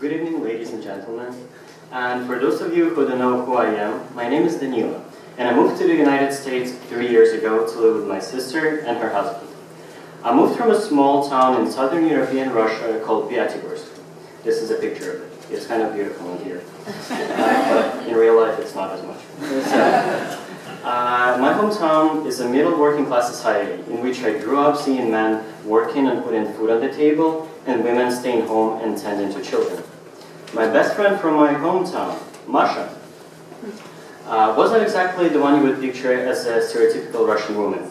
Good evening, ladies and gentlemen. And for those of you who don't know who I am, my name is Danila, and I moved to the United States 3 years ago to live with my sister and her husband. I moved from a small town in southern European Russia called Pyatigorsk. This is a picture of it. It's kind of beautiful in here. But in real life, it's not as much. My hometown is a middle working class society in which I grew up seeing men working and putting food on the table and women staying home and tending to children. My best friend from my hometown, Masha, wasn't exactly the one you would picture as a stereotypical Russian woman.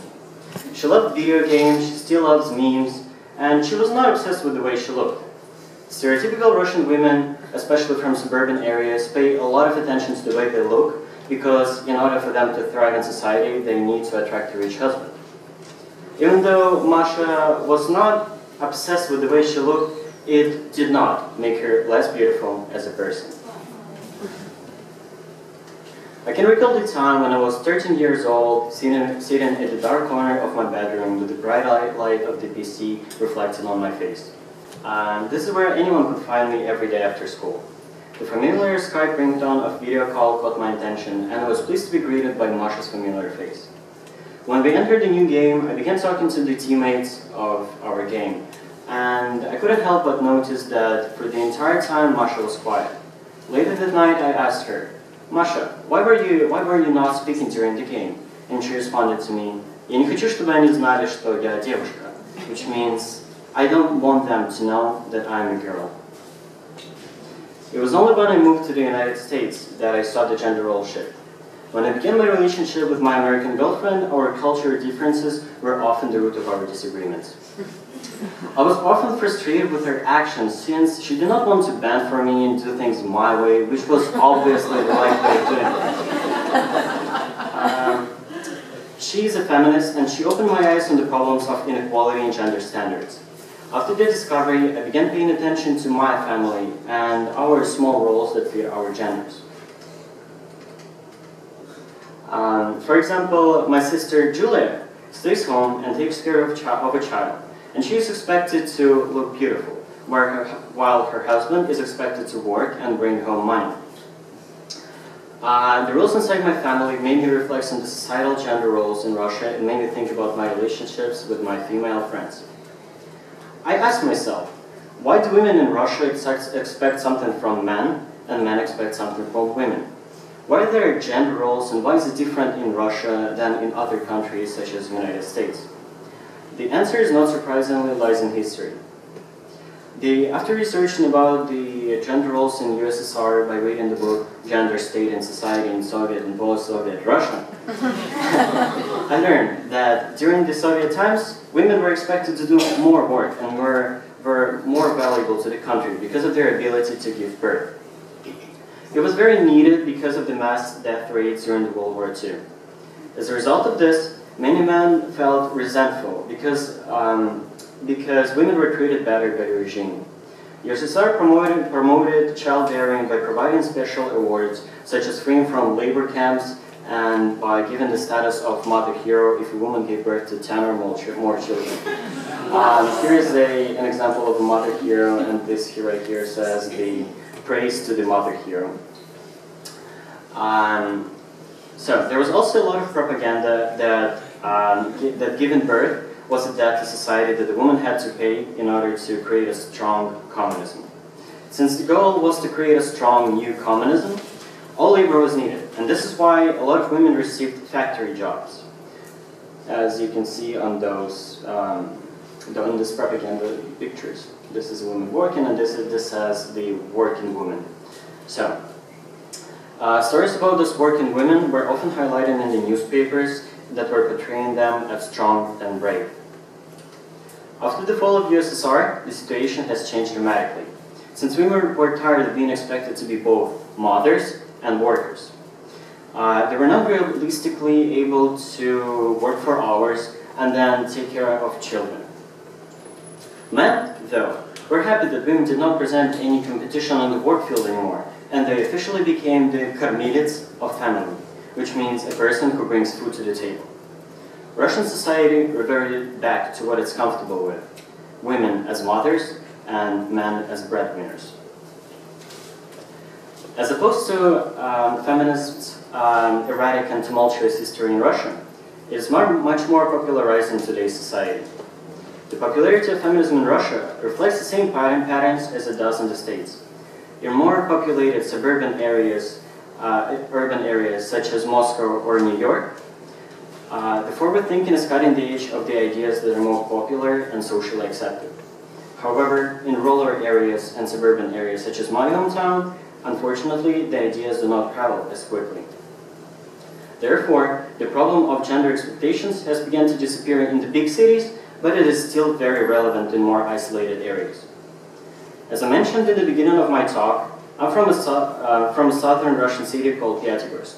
She loved video games, she still loves memes, and she was not obsessed with the way she looked. Stereotypical Russian women, especially from suburban areas, pay a lot of attention to the way they look because in order for them to thrive in society, they need to attract a rich husband. Even though Masha was not obsessed with the way she looked, it did not make her less beautiful as a person. I can recall the time when I was 13 years old, sitting at the dark corner of my bedroom with the bright light of the PC reflecting on my face. This is where anyone could find me every day after school. The familiar Skype ringtone of video call caught my attention, and I was pleased to be greeted by Masha's familiar face. When we entered the new game, I began talking to the teammates of our game, and I couldn't help but notice that for the entire time Masha was quiet. Later that night, I asked her, Masha, why were you not speaking during the game? And she responded to me, Я не хочу, чтобы они знали, что я девушка, which means, I don't want them to know that I'm a girl. It was only when I moved to the United States that I saw the gender role shift. When I began my relationship with my American girlfriend, our cultural differences were often the root of our disagreements. I was often frustrated with her actions since she did not want to bend for me and do things my way, which was obviously the right way of doing it. She is a feminist, and she opened my eyes on the problems of inequality and gender standards. After that discovery, I began paying attention to my family and our small roles that fit our genders. For example, my sister Julia stays home and takes care of a child. And she is expected to look beautiful, while her husband is expected to work and bring home money. The rules inside my family made me reflect on the societal gender roles in Russia and made me think about my relationships with my female friends. I asked myself, why do women in Russia expect something from men, and men expect something from women? Why are there gender roles, and why is it different in Russia than in other countries such as the United States? The answer is not surprisingly lies in history. After researching about the gender roles in USSR by reading the book Gender, State, and Society in Soviet and Post-Soviet Russia, I learned that during the Soviet times, women were expected to do more work and were more valuable to the country because of their ability to give birth. It was very needed because of the mass death rates during the World War II. As a result of this, many men felt resentful because women were treated better by the regime. USSR promoted childbearing by providing special awards, such as freeing from labor camps and by giving the status of mother hero if a woman gave birth to 10 or more children. Here is an example of a mother hero, and this here right here says the praise to the mother hero. So there was also a lot of propaganda that that giving birth was a debt to society that the woman had to pay in order to create a strong communism. Since the goal was to create a strong new communism, all labor was needed, and this is why a lot of women received factory jobs, as you can see on those on these propaganda pictures. This is a woman working, and this says the working woman. So. Stories about these working women were often highlighted in the newspapers that were portraying them as strong and brave. After the fall of USSR, the situation has changed dramatically, since women were tired of being expected to be both mothers and workers. They were not realistically able to work for hours and then take care of children. Men, though, were happy that women did not present any competition on the work field anymore, and they officially became the karmilits of family, which means a person who brings food to the table. Russian society reverted back to what it's comfortable with, women as mothers and men as breadwinners. As opposed to feminists' erratic and tumultuous history in Russia, it is much more popularized in today's society. The popularity of feminism in Russia reflects the same patterns as it does in the States. In more populated suburban areas, urban areas such as Moscow or New York, the forward thinking is cutting the edge of the ideas that are more popular and socially accepted. However, in rural areas and suburban areas such as my hometown, unfortunately, the ideas do not travel as quickly. Therefore, the problem of gender expectations has begun to disappear in the big cities, but it is still very relevant in more isolated areas. As I mentioned in the beginning of my talk, I'm from a southern Russian city called Pyatigorsk.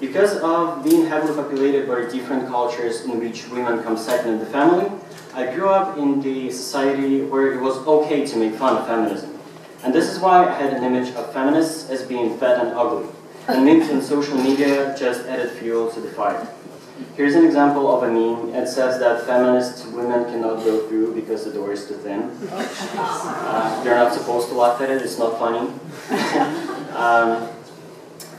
Because of being heavily populated by different cultures in which women come second in the family, I grew up in the society where it was okay to make fun of feminism. And this is why I had an image of feminists as being fat and ugly, and memes and social media just added fuel to the fire. Here's an example of a meme. It says that feminist women cannot go through because the door is too thin. They're not supposed to laugh at it, it's not funny.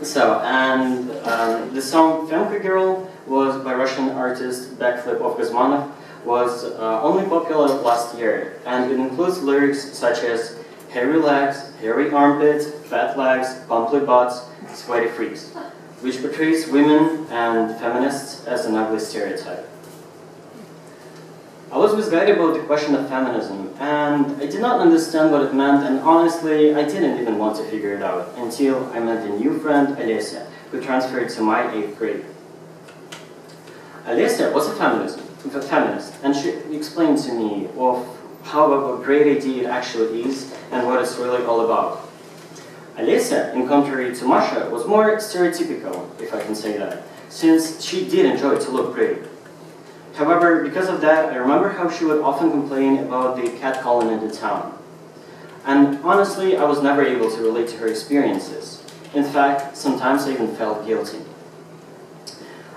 The song Femke Girl was by Russian artist Backflip of Gazmanov, was only popular last year, and it includes lyrics such as hairy legs, hairy armpits, fat legs, pumpy butts, sweaty freaks, which portrays women and feminists as an ugly stereotype. I was misguided about the question of feminism, and I did not understand what it meant, and honestly, I didn't even want to figure it out until I met a new friend, Alessia, who transferred to my 8th grade. Alessia was a feminist, and she explained to me of how a great idea it actually is and what it's really all about. Alessia, in contrary to Masha, was more stereotypical, if I can say that, since she did enjoy to look pretty. However, because of that, I remember how she would often complain about the catcalling in the town. And honestly, I was never able to relate to her experiences. In fact, sometimes I even felt guilty.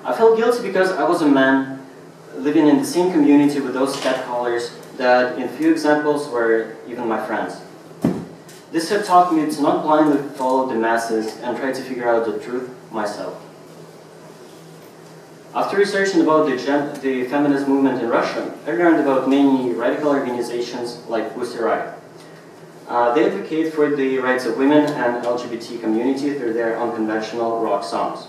I felt guilty because I was a man living in the same community with those catcallers that, in few examples, were even my friends. This had taught me to not blindly follow the masses and try to figure out the truth myself. After researching about the feminist movement in Russia, I learned about many radical organizations like Pussy Riot. They advocate for the rights of women and LGBT community through their unconventional rock songs.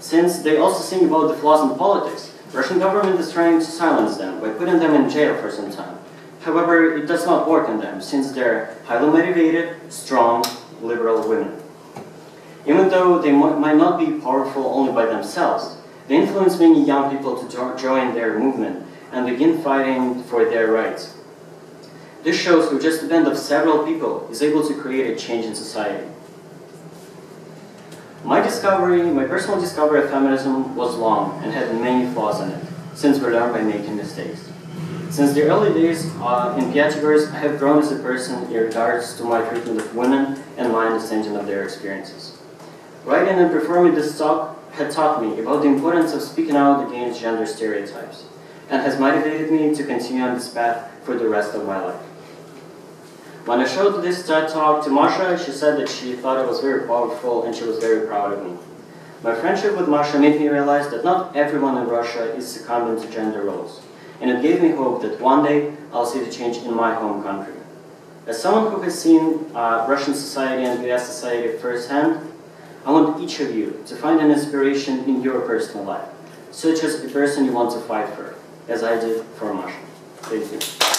Since they also sing about the flaws in politics, Russian government is trying to silence them by putting them in jail for some time. However, it does not work on them, since they're highly motivated, strong, liberal women. Even though they might not be powerful only by themselves, they influence many young people to join their movement and begin fighting for their rights. This shows how just the band of several people is able to create a change in society. My personal discovery of feminism was long and had many flaws in it, since we learn by making mistakes. Since the early days in Pyatigorsk, I have grown as a person in regards to my treatment of women and my understanding of their experiences. Writing and performing this talk had taught me about the importance of speaking out against gender stereotypes, and has motivated me to continue on this path for the rest of my life. When I showed this TED talk to Masha, she said that she thought it was very powerful and she was very proud of me. My friendship with Masha made me realize that not everyone in Russia is succumbing to gender roles, and it gave me hope that one day I'll see the change in my home country. As someone who has seen Russian society and US society firsthand, I want each of you to find an inspiration in your personal life, such as the person you want to fight for, as I did for Masha. Thank you.